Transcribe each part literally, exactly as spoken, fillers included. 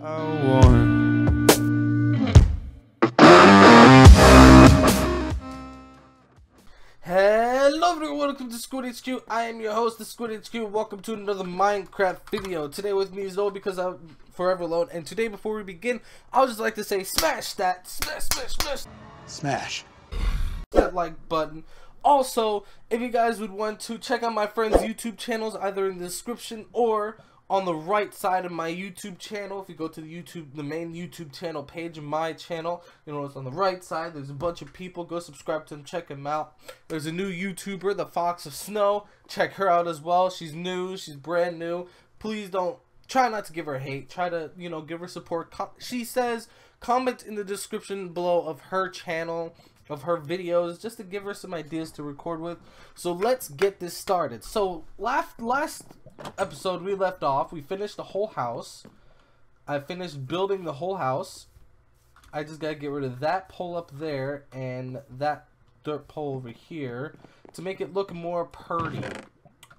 Hello everyone, welcome to Squid H Q. I am your host, the Squid H Q. Welcome to another Minecraft video. Today with me is Noel because I'm forever alone. And today, before we begin, I would just like to say smash that, smash, smash, smash, smash that like button. Also, if you guys would want to check out my friends' YouTube channels, either in the description or on the right side of my YouTube channel. If you go to the YouTube, the main YouTube channel page, my channel, you know, it's on the right side. There's a bunch of people. Go subscribe to them. Check them out. There's a new YouTuber, the Fox of Snow. Check her out as well. She's new. She's brand new. Please don't, try not to give her hate. Try to, you know, give her support. Com she says, comment in the description below of her channel, of her videos, just to give her some ideas to record with. So let's get this started. So last last episode we left off, we finished the whole house. I finished building the whole house. I just gotta get rid of that pole up there and that dirt pole over here to make it look more purty.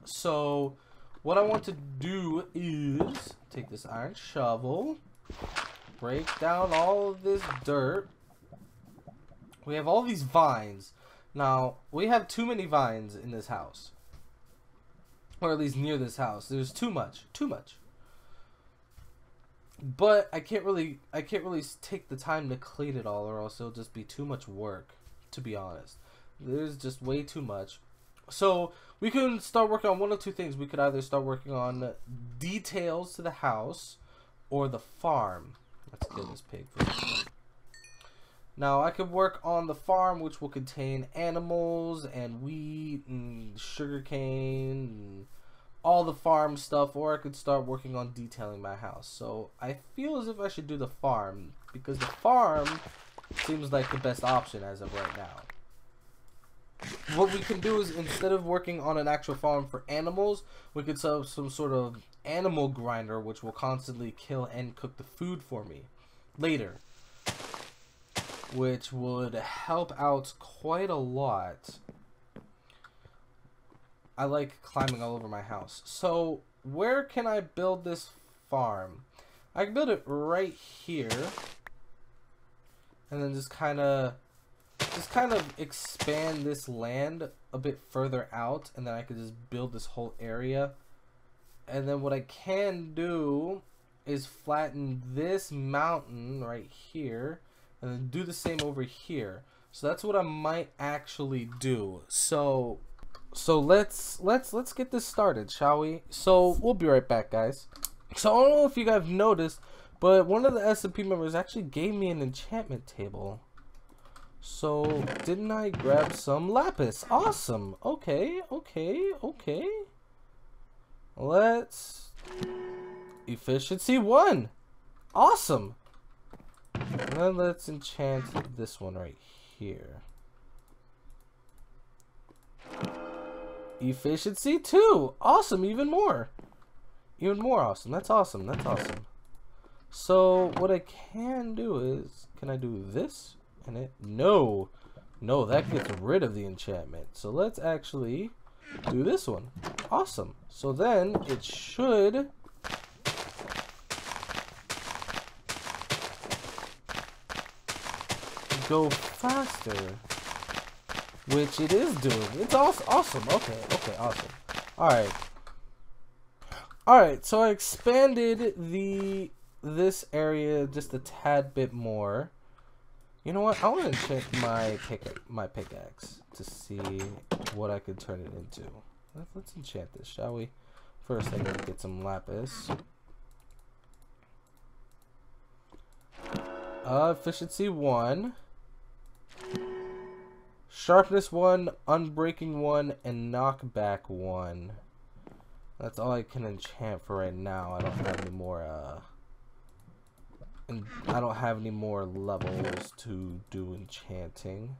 So what I want to do is take this iron shovel, break down all of this dirt. We have all these vines. Now, we have too many vines in this house. Or at least near this house. There's too much. Too much. But I can't really I can't really take the time to clean it all, or else it'll just be too much work, to be honest. There's just way too much. So we can start working on one of two things. We could either start working on details to the house or the farm. Let's kill this pig first. Now, I could work on the farm, which will contain animals and wheat and sugarcane and all the farm stuff, or I could start working on detailing my house. So I feel as if I should do the farm, because the farm seems like the best option as of right now. What we can do is, instead of working on an actual farm for animals, we could set up some sort of animal grinder, which will constantly kill and cook the food for me later, which would help out quite a lot. I like climbing all over my house. So where can I build this farm? I can build it right here, and then just kind of just kind of expand this land a bit further out, and then I could just build this whole area. And then what I can do is flatten this mountain right here, and then do the same over here. So that's what I might actually do. So so let's let's let's get this started, shall we? So we'll be right back, guys. So I don't know if you guys noticed, but one of the S and P members actually gave me an enchantment table. So didn't I grab some lapis? Awesome. Okay, okay, okay. Let's efficiency one. Awesome. And then let's enchant this one right here. Efficiency two! Awesome! Even more! Even more awesome. That's awesome. That's awesome. So, what I can do is, can I do this? And it? No! No, that gets rid of the enchantment. So, let's actually do this one. Awesome! So, then it should... go faster, which it is doing. It's awesome. Okay, okay, awesome. Alright. Alright, so I expanded the this area just a tad bit more. You know what? I want to check my pick my pickaxe to see what I could turn it into. Let's, let's enchant this, shall we? First, I gotta get some lapis. Uh, efficiency one. Sharpness one, unbreaking one, and knockback one. That's all I can enchant for right now. I don't have any more. Uh, and I don't have any more levels to do enchanting.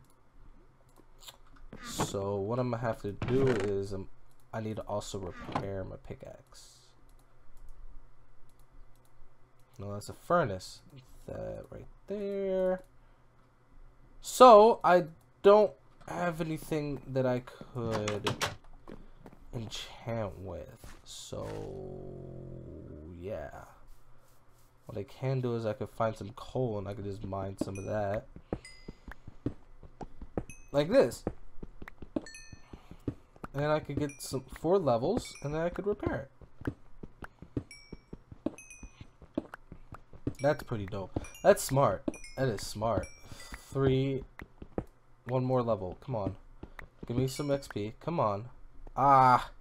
So what I'm gonna have to do is um, I need to also repair my pickaxe. No, that's a furnace. That right there. So I don't have anything that I could enchant with. So yeah, What I can do is I could find some coal and I could just mine some of that. Like this. And then I could get some four levels and then I could repair it. That's pretty dope. That's smart. That is smart. Three. One more level. Come on. Give me some X P. Come on. Ah.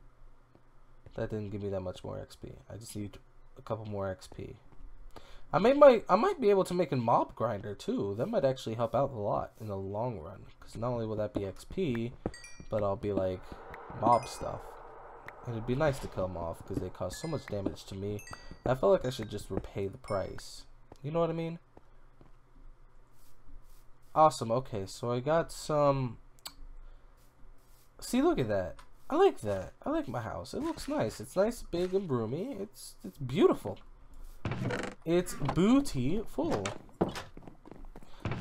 That didn't give me that much more X P. I just need a couple more X P. I may my I might be able to make a mob grinder too. That might actually help out a lot in the long run, because not only will that be X P, but I'll be like mob stuff. And it'd be nice to kill them off because they cause so much damage to me. I feel like I should just repay the price. You know what I mean? Awesome. Okay, so I got some. See, look at that. I like that. I like my house. It looks nice. It's nice, big, and broomy. It's it's beautiful. It's beautiful.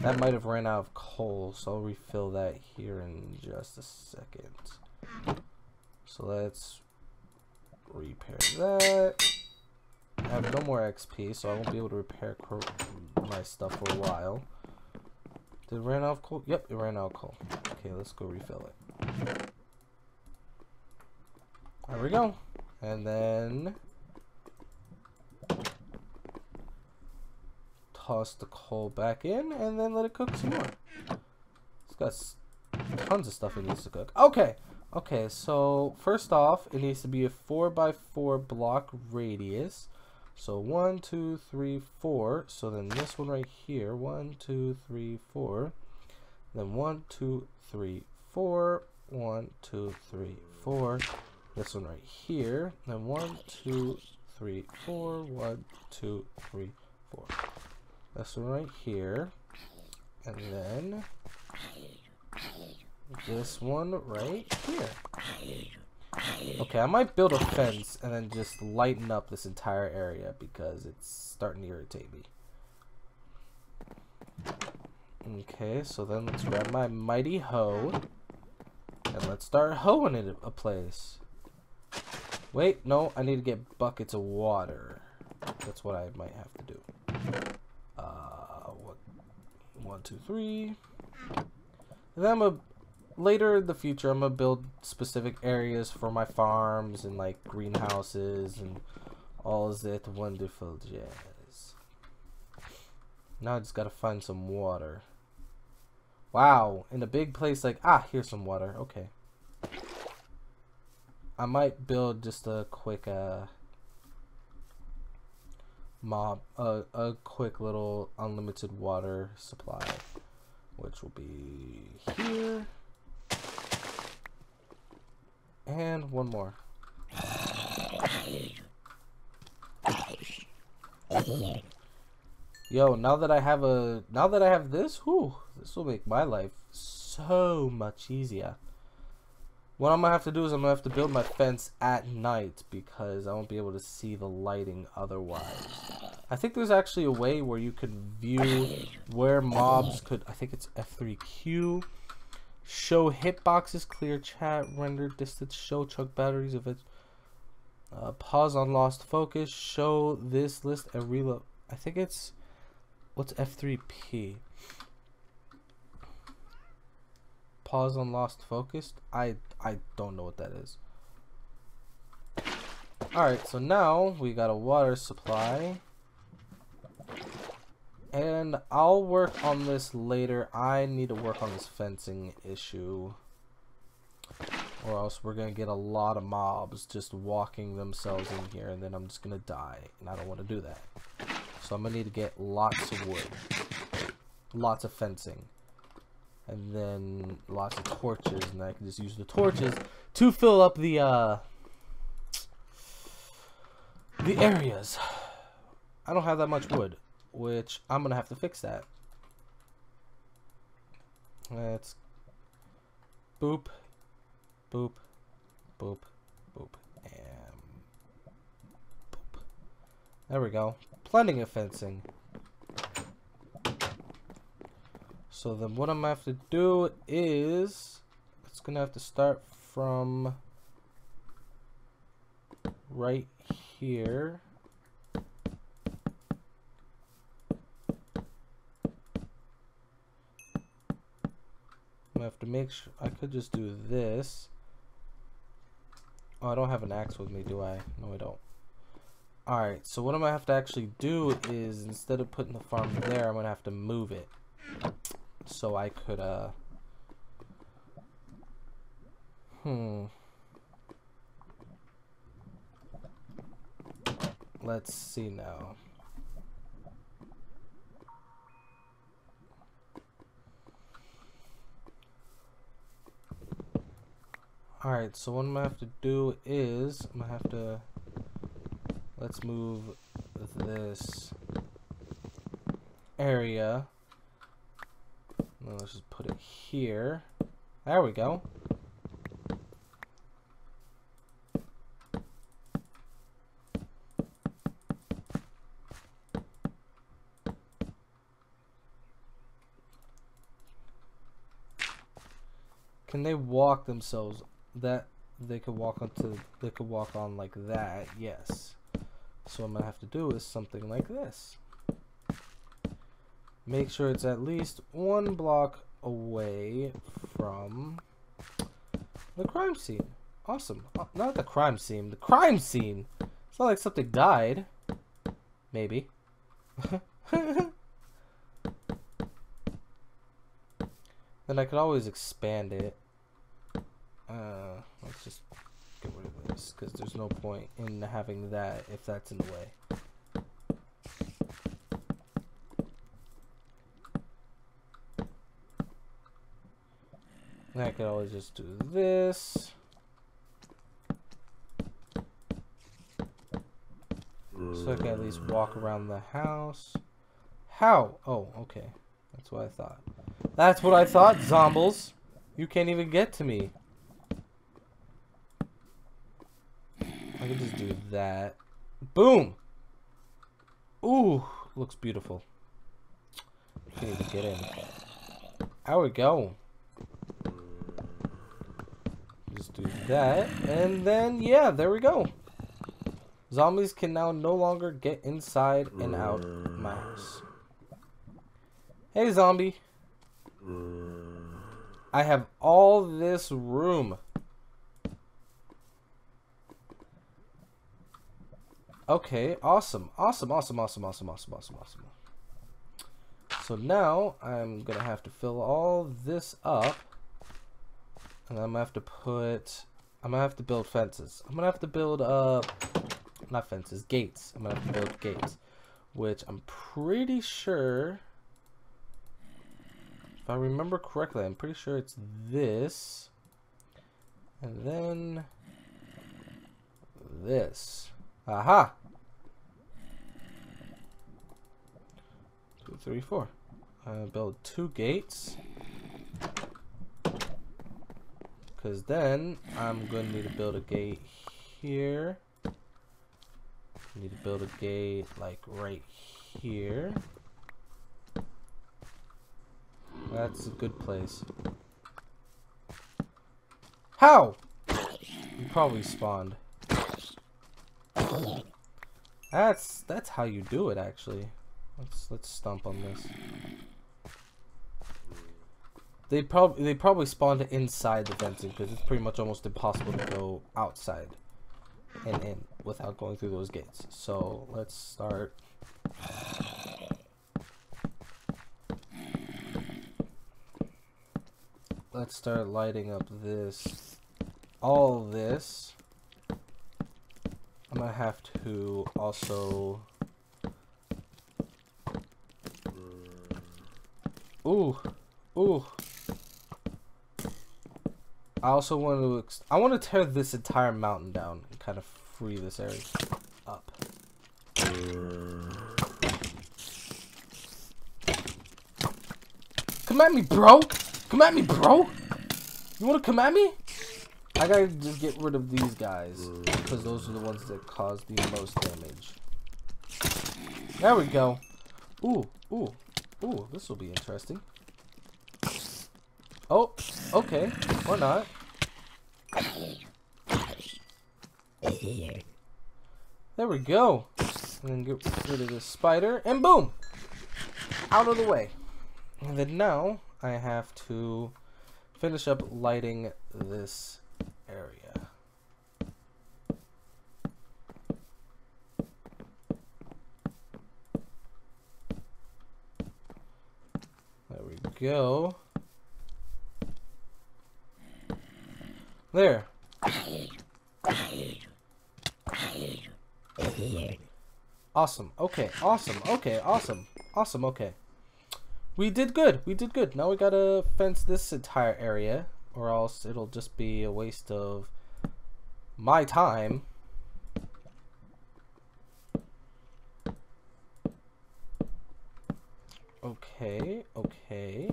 That might have ran out of coal, so I'll refill that here in just a second. So let's repair that. I have no more X P, so I won't be able to repair my stuff for a while. Did it run out of coal? Yep, it ran out of coal. Okay, let's go refill it. There we go. And then toss the coal back in and then let it cook some more. It's got tons of stuff it needs to cook. Okay. Okay, so first off, it needs to be a four by four block radius. So one, two, three, four. So then this one right here, one, two, three, four. Then one, two, three, four. One, two, three, four. This one right here. Then one, two, three, four. One, two, three, four. This one right here. And then this one right here. Okay, I might build a fence and then just lighten up this entire area because it's starting to irritate me. Okay, so then let's grab my mighty hoe and let's start hoeing it a place. Wait, no, I need to get buckets of water. That's what I might have to do. Uh, what? One, two, three. And then I'm a later in the future, I'm gonna build specific areas for my farms and like greenhouses and all that wonderful jazz. Now I just gotta find some water. Wow, in a big place like ah, here's some water. Okay. I might build just a quick uh mob uh, a quick little unlimited water supply, which will be here and one more. Yo, now that I have a now that I have this, whoo, this will make my life so much easier. What I'm gonna have to do is I'm gonna have to build my fence at night because I won't be able to see the lighting otherwise. I think there's actually a way where you could view where mobs could, I think it's F three Q, show hitboxes, clear chat, render distance, show chunk batteries of it, uh, pause on lost focus, show this list and reload. I think it's, what's F three P? Pause on lost focused. I I don't know what that is. Alright, so now we got a water supply. And I'll work on this later. I need to work on this fencing issue. Or else we're gonna get a lot of mobs just walking themselves in here and then I'm just gonna die. And I don't wanna do that. So I'm gonna need to get lots of wood. Lots of fencing. And then lots of torches, and I can just use the torches to fill up the uh, the areas. I don't have that much wood, which I'm gonna have to fix that. Let's boop, boop, boop, boop, and boop. There we go. Plenty of fencing. So then what I'm gonna have to do is it's gonna have to start from right here I have to make sure. I could just do this. Oh, I don't have an axe with me, do I? No, I don't. Alright, so what I'm going to have to actually do is, instead of putting the farm there, I'm going to have to move it. So I could, uh... Hmm... Let's see now. Alright, so what I'm going to have to do is, I'm going to have to... Let's move this area. Now let's just put it here. There we go. Can they walk themselves? That they could walk onto, they could walk on like that, yes. So what I'm going to have to do is something like this. Make sure it's at least one block away from the crime scene. Awesome. Oh, not the crime scene. The crime scene! It's not like something died. Maybe. Then I could always expand it. Uh, let's just... because there's no point in having that if that's in the way. And I could always just do this. So I can at least walk around the house. How? Oh, okay. That's what I thought. That's what I thought, zombies. You can't even get to me. I can just do that. Boom! Ooh, looks beautiful. Can't even get in. There we go. Just do that, and then, yeah, there we go. Zombies can now no longer get inside and out my house. Hey, zombie. I have all this room. Okay, awesome, awesome, awesome, awesome, awesome, awesome, awesome, awesome. So now I'm gonna have to fill all this up, and I'm gonna have to put, I'm gonna have to build fences. I'm gonna have to build, uh, not fences, gates. I'm gonna have to build gates, which I'm pretty sure, if I remember correctly, I'm pretty sure it's this, and then this. Aha! Two, three, four. I'm gonna build two gates. Because then I'm gonna need to build a gate here. Need to build a gate like right here. That's a good place. How? You probably spawned. That's that's how you do it, actually. Let's let's stomp on this. They probably they probably spawned inside the fencing because it's pretty much almost impossible to go outside and in without going through those gates. So let's start. Let's start lighting up this, all this. I'm gonna have to also. Ooh, ooh. I also want to. Ex I want to tear this entire mountain down and kind of free this area up. Come at me, bro! Come at me, bro! You wanna come at me? I gotta just get rid of these guys, because those are the ones that cause the most damage. There we go. Ooh, ooh, ooh, this will be interesting. Oh, okay, or not. There we go. And then get rid of this spider, and boom! Out of the way. And then now, I have to finish up lighting this area. There we go. There. Awesome. Okay. Awesome. Okay. Awesome. Awesome. Okay. We did good. We did good. Now we gotta fence this entire area, or else it'll just be a waste of my time. Okay. Okay.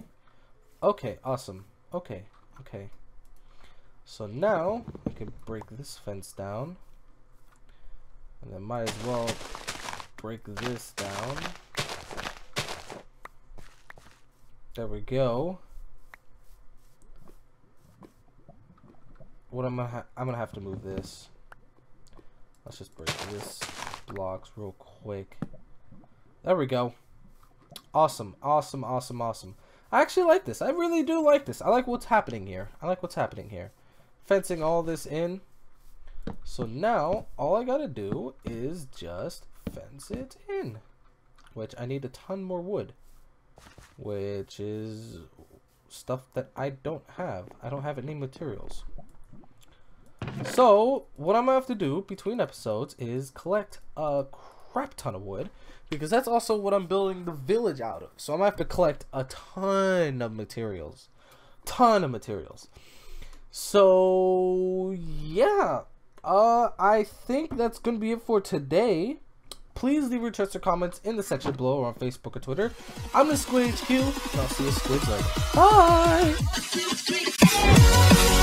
Okay. Awesome. Okay. Okay. So now we can break this fence down, and then might as well break this down. There we go. What am I? Ha I'm gonna have to move this. Let's just break this blocks real quick. There we go. Awesome! Awesome! Awesome! Awesome! I actually like this. I really do like this. I like what's happening here. I like what's happening here. Fencing all this in. So now all I gotta do is just fence it in, which I need a ton more wood. Which is stuff that I don't have. I don't have any materials. So what I'm gonna have to do between episodes is collect a crap ton of wood, because that's also what I'm building the village out of. So I'm gonna have to collect a ton of materials, ton of materials. So yeah, uh, I think that's gonna be it for today. Please leave your thoughts or comments in the section below or on Facebook or Twitter. I'm the Squid H Q, and I'll see you squids later. Bye!